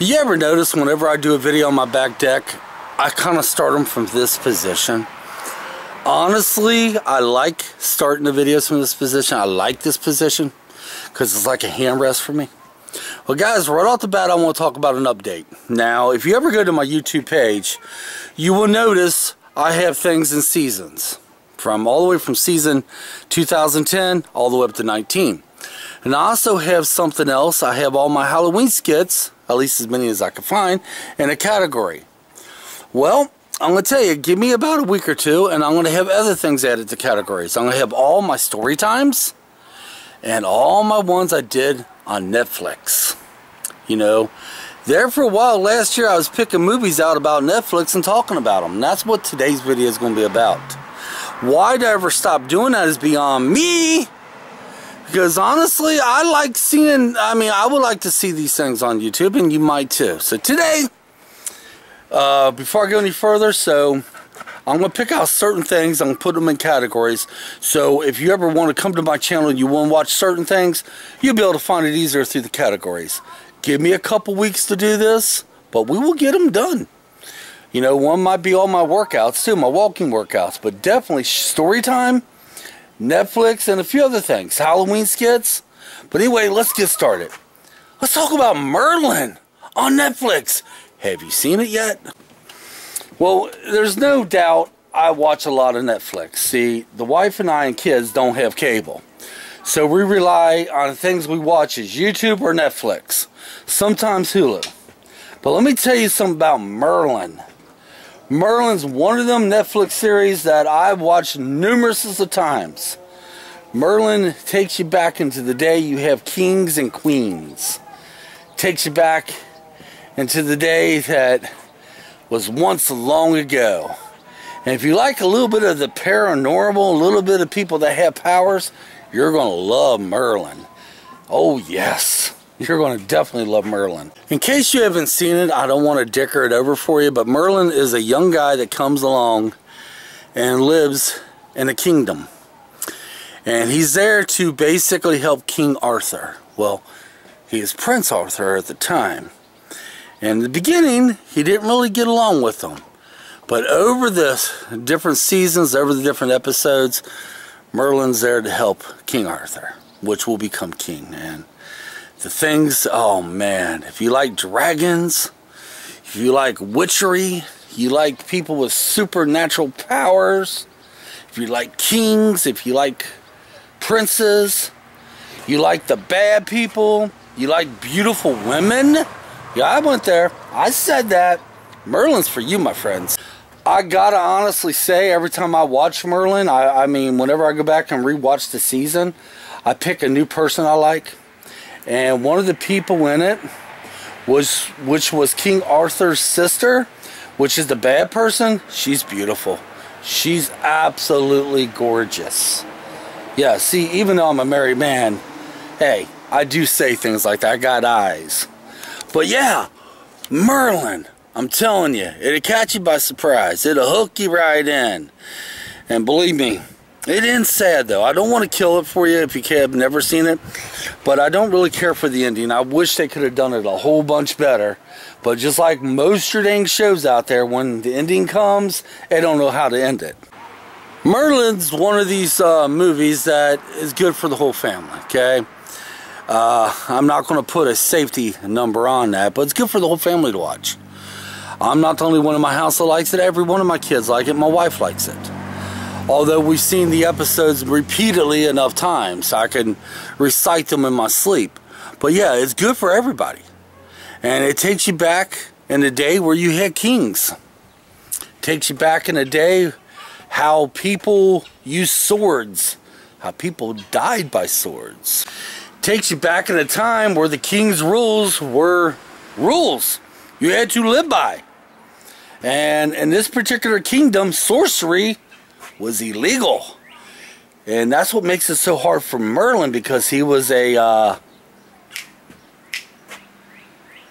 You ever notice whenever I do a video on my back deck, I kind of start them from this position? Honestly, I like starting the videos from this position. I like this position because it's like a hand rest for me. Well, guys, right off the bat, I want to talk about an update. Now, if you ever go to my YouTube page, you will notice I have things in seasons, from all the way from season 2010 all the way up to 19. And I also have something else. I have all my Halloween skits, at least as many as I can find, in a category. Well, I'm going to tell you, give me about a week or two, and I'm going to have other things added to categories. I'm going to have all my story times and all my ones I did on Netflix. You know, there for a while last year I was picking movies out about Netflix and talking about them. And that's what today's video is going to be about. Why did I ever stop doing that is beyond me, because honestly I like seeing, I would like to see these things on YouTube, and you might too. So today, before I go any further, I'm going to pick out certain things. I'm going to put them in categories. So if you ever want to come to my channel and you want to watch certain things, you'll be able to find it easier through the categories. Give me a couple weeks to do this, but we will get them done. You know, one might be all my workouts too, my walking workouts, but definitely story time, Netflix, and a few other things. Halloween skits. But anyway, let's get started. Let's talk about Merlin on Netflix. Have you seen it yet? Well, there's no doubt I watch a lot of Netflix. See, the wife and I and kids don't have cable, so we rely on the things we watch as YouTube or Netflix, sometimes Hulu. But let me tell you something about Merlin. Merlin's one of them Netflix series that I've watched numerous of times. Merlin takes you back into the day you have kings and queens. Takes you back into the day that was once long ago. And if you like a little bit of the paranormal, a little bit of people that have powers, you're going to love Merlin. Oh yes, you're going to definitely love Merlin. In case you haven't seen it, I don't want to dicker it over for you, but Merlin is a young guy that comes along and lives in a kingdom. And he's there to basically help King Arthur. Well, he is Prince Arthur at the time. In the beginning, he didn't really get along with them. But over the different seasons, over the different episodes, Merlin's there to help King Arthur, which will become king. And the things, oh man, if you like dragons, if you like witchery, you like people with supernatural powers, if you like kings, if you like princes, you like the bad people, you like beautiful women. Yeah, I went there. I said that. Merlin's for you, my friends. I gotta honestly say, every time I watch Merlin, I mean, whenever I go back and rewatch the season, I pick a new person I like. And one of the people in it was, which was King Arthur's sister, which is the bad person. She's beautiful. She's absolutely gorgeous. Yeah, see, even though I'm a married man, hey, I do say things like that. I got eyes. But yeah, Merlin, I'm telling you, it'll catch you by surprise. It'll hook you right in. And believe me, it ends sad though. I don't want to kill it for you if you have never seen it, but I don't really care for the ending. I wish they could have done it a whole bunch better. But just like most your dang shows out there, when the ending comes, they don't know how to end it. Merlin's one of these movies that is good for the whole family, okay? I'm not going to put a safety number on that, but it's good for the whole family to watch. I'm not the only one in my house that likes it. Every one of my kids like it. My wife likes it. Although we've seen the episodes repeatedly enough times, I can recite them in my sleep. But yeah, it's good for everybody. And it takes you back in the day where you had kings. It takes you back in the day how people used swords, how people died by swords. Takes you back in a time where the king's rules were rules you had to live by. And in this particular kingdom, sorcery was illegal. And that's what makes it so hard for Merlin, because he was a...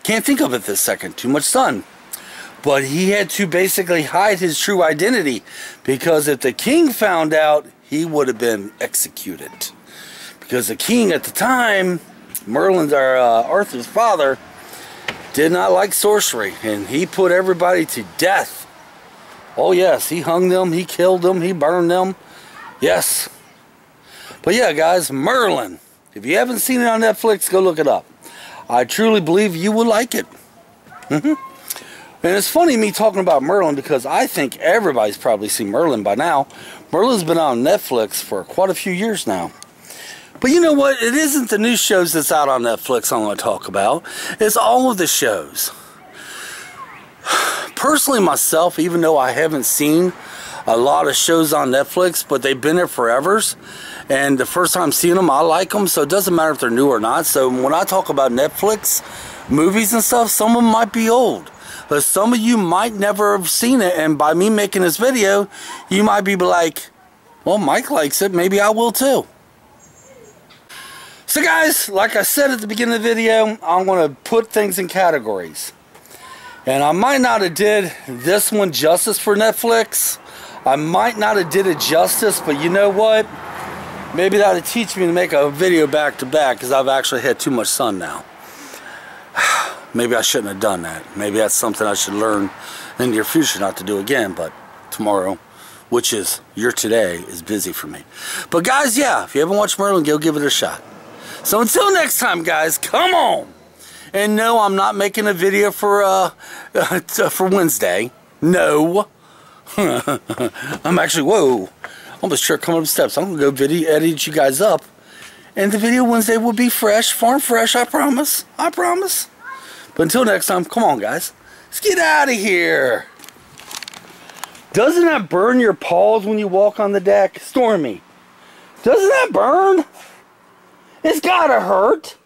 can't think of it this second. Too much sun. But he had to basically hide his true identity, because if the king found out, he would have been executed. Because the king at the time, Merlin's, Arthur's father, did not like sorcery, and he put everybody to death. Oh yes, he hung them, he killed them, he burned them. Yes. But yeah, guys, Merlin. If you haven't seen it on Netflix, go look it up. I truly believe you will like it. And it's funny me talking about Merlin because I think everybody's probably seen Merlin by now. Merlin's been on Netflix for quite a few years now. But you know what? It isn't the new shows that's out on Netflix I'm going to talk about. It's all of the shows. Personally, myself, even though I haven't seen a lot of shows on Netflix, but they've been there forever, and the first time seeing them, I like them, so it doesn't matter if they're new or not. So when I talk about Netflix movies and stuff, some of them might be old, but some of you might never have seen it, and by me making this video, you might be like, well, Mike likes it, maybe I will too. So guys, like I said at the beginning of the video, I'm going to put things in categories. And I might not have did this one justice for Netflix. I might not have did it justice, but you know what? Maybe that'll teach me to make a video back to back because I've actually had too much sun now. Maybe I shouldn't have done that. Maybe that's something I should learn in the near future not to do again, but tomorrow, which is your today, is busy for me. But guys, yeah, if you haven't watched Merlin, go give it a shot. So until next time, guys, come on. And no, I'm not making a video for Wednesday. No. I'm actually, whoa, almost sure coming up the steps. I'm going to go video edit you guys up. And the video Wednesday will be fresh, farm fresh, I promise. I promise. But until next time, come on, guys. Let's get out of here. Doesn't that burn your paws when you walk on the deck? Stormy. Doesn't that burn? It's got to hurt.